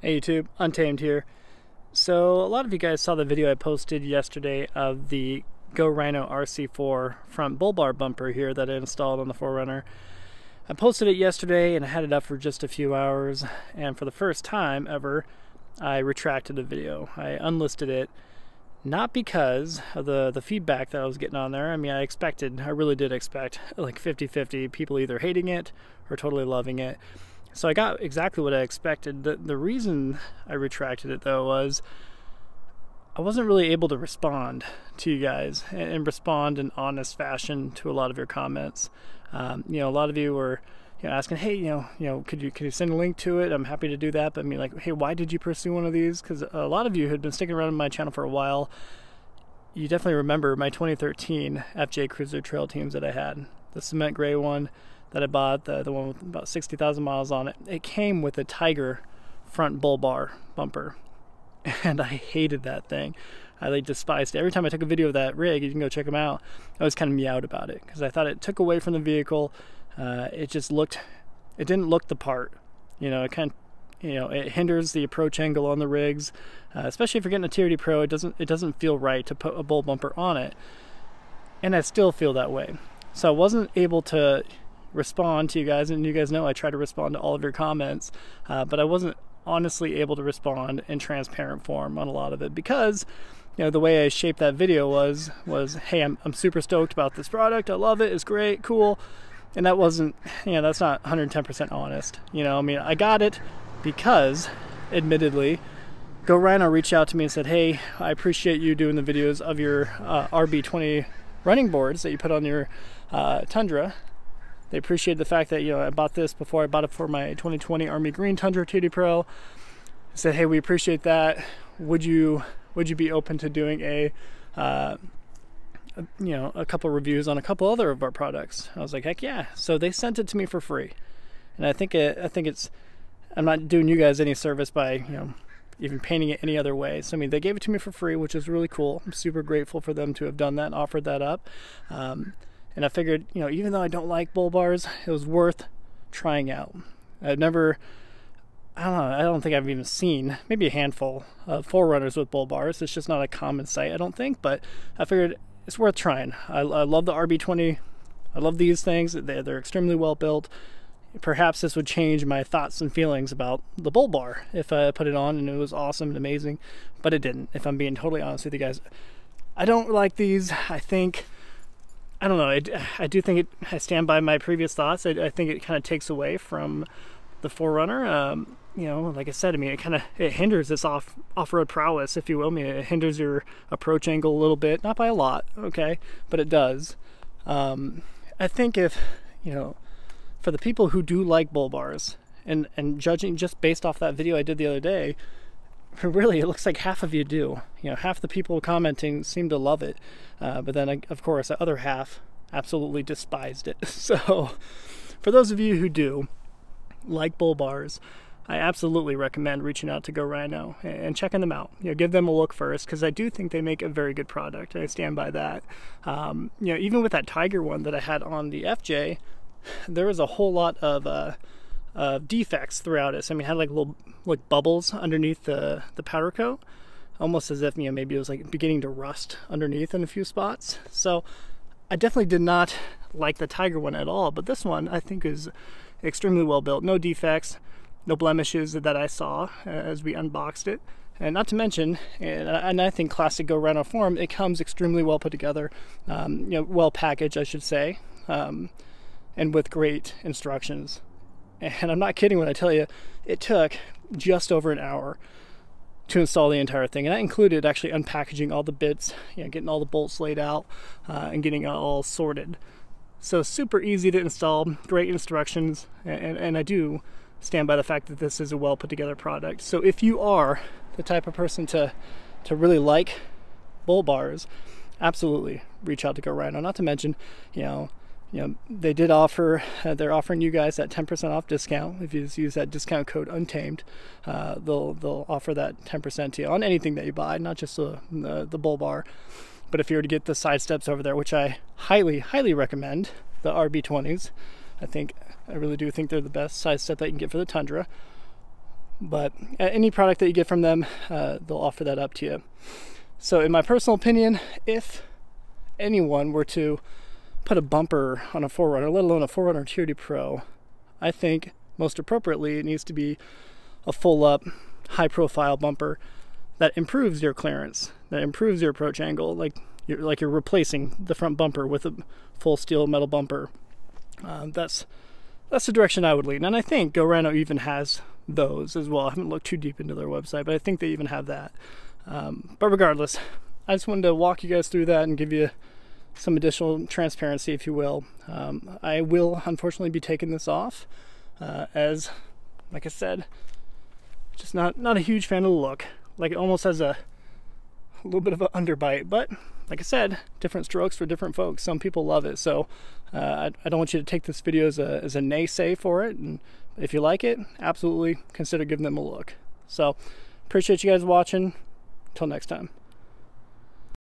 Hey YouTube, Untamed here. So a lot of you guys saw the video I posted yesterday of the Go Rhino RC4 front bull bar bumper here that I installed on the 4Runner. I posted it yesterday and I had it up for just a few hours, and for the first time ever I retracted the video. I unlisted it, not because of the feedback that I was getting on there. I mean, I really did expect like 50-50 people either hating it or totally loving it. So I got exactly what I expected. The reason I retracted it though was I wasn't really able to respond to you guys and respond in honest fashion to a lot of your comments. You know, a lot of you were asking, hey, could you send a link to it? I'm happy to do that, but I mean, like, hey, why did you pursue one of these? Because a lot of you had been sticking around my channel for a while. You definitely remember my 2013 FJ Cruiser trail teams that I had, the cement gray one that I bought, the one with about 60,000 miles on it. It came with a Tiger front bull bar bumper, and I hated that thing. I like despised it. Every time I took a video of that rig, you can go check them out, I was kind of meowed about it because I thought it took away from the vehicle. It just looked, it didn't look the part. You know, it kind of, you know, it hinders the approach angle on the rigs, especially if you're getting a TRD Pro. It doesn't feel right to put a bull bumper on it, and I still feel that way. So I wasn't able to respond to you guys, and you guys know I try to respond to all of your comments, but I wasn't honestly able to respond in transparent form on a lot of it because, you know, the way I shaped that video was hey, I'm super stoked about this product, I love it, it's great, cool, and that wasn't, you know, that's not 110% honest. You know, I mean, I got it because, admittedly, Go Rhino reached out to me and said, hey, I appreciate you doing the videos of your RB20 running boards that you put on your Tundra. They appreciated the fact that, you know, I bought this before. I bought it for my 2020 Army Green Tundra TRD Pro. I said, hey, we appreciate that. Would you be open to doing a couple reviews on a couple other of our products? I was like, heck yeah. So they sent it to me for free, and I'm not doing you guys any service by, you know, even painting it any other way. So I mean, they gave it to me for free, which is really cool. I'm super grateful for them to have done that and offered that up. And I figured, you know, even though I don't like bull bars, it was worth trying out. I don't think I've even seen maybe a handful of 4Runners with bull bars. It's just not a common sight, I don't think, but I figured it's worth trying. I love the RB20. I love these things. They're extremely well built. Perhaps this would change my thoughts and feelings about the bull bar if I put it on and it was awesome and amazing, but it didn't, if I'm being totally honest with you guys. I don't like these, I think. I don't know, I do think I stand by my previous thoughts. I think it kind of takes away from the 4Runner. You know, like I said, I mean, it hinders this off-road prowess, if you will. I mean, it hinders your approach angle a little bit, not by a lot, okay, but it does. I think if, you know, for the people who do like bull bars, and judging just based off that video I did the other day, really, it looks like half of you do. You know, half the people commenting seem to love it, but then, of course, the other half absolutely despised it. So, for those of you who do like bull bars, I absolutely recommend reaching out to Go Rhino and checking them out. You know, give them a look first, because I do think they make a very good product. I stand by that. You know, even with that Tiger one that I had on the FJ, there was a whole lot of defects throughout it. So, I mean, it had like little bubbles underneath the powder coat, almost as if, you know, maybe it was like beginning to rust underneath in a few spots. So I definitely did not like the Tiger one at all, but this one I think is extremely well built. No defects, no blemishes that I saw as we unboxed it. And not to mention, and I think classic Go Rhino form, it comes extremely well put together, you know, well packaged, I should say, and with great instructions. And I'm not kidding when I tell you, it took just over an hour to install the entire thing. And that included actually unpackaging all the bits, you know, getting all the bolts laid out, and getting it all sorted. So super easy to install, great instructions, and I do stand by the fact that this is a well put together product. So if you are the type of person to really like bull bars, absolutely reach out to Go Rhino. Not to mention, you know, they did offer, they're offering you guys that 10% off discount. If you just use that discount code Untamed, they'll offer that 10% to you on anything that you buy, not just the bull bar. But if you were to get the side steps over there, which I highly, highly recommend, the RB20s, I really do think they're the best side step that you can get for the Tundra. But any product that you get from them, they'll offer that up to you. So in my personal opinion, if anyone were to put a bumper on a 4Runner, let alone a 4Runner TRD Pro, I think most appropriately it needs to be a full up, high profile bumper that improves your clearance, that improves your approach angle. Like you're replacing the front bumper with a full steel metal bumper. That's the direction I would lean. And I think Go Rhino even has those as well. I haven't looked too deep into their website, but I think they even have that. But regardless, I just wanted to walk you guys through that and give you some additional transparency, if you will. I will unfortunately be taking this off, as like I said, just not a huge fan of the look. Like, it almost has a little bit of an underbite, but like I said, different strokes for different folks. Some people love it, so I don't want you to take this video as a naysay for it, and if you like it, absolutely consider giving them a look. So appreciate you guys watching. Till next time.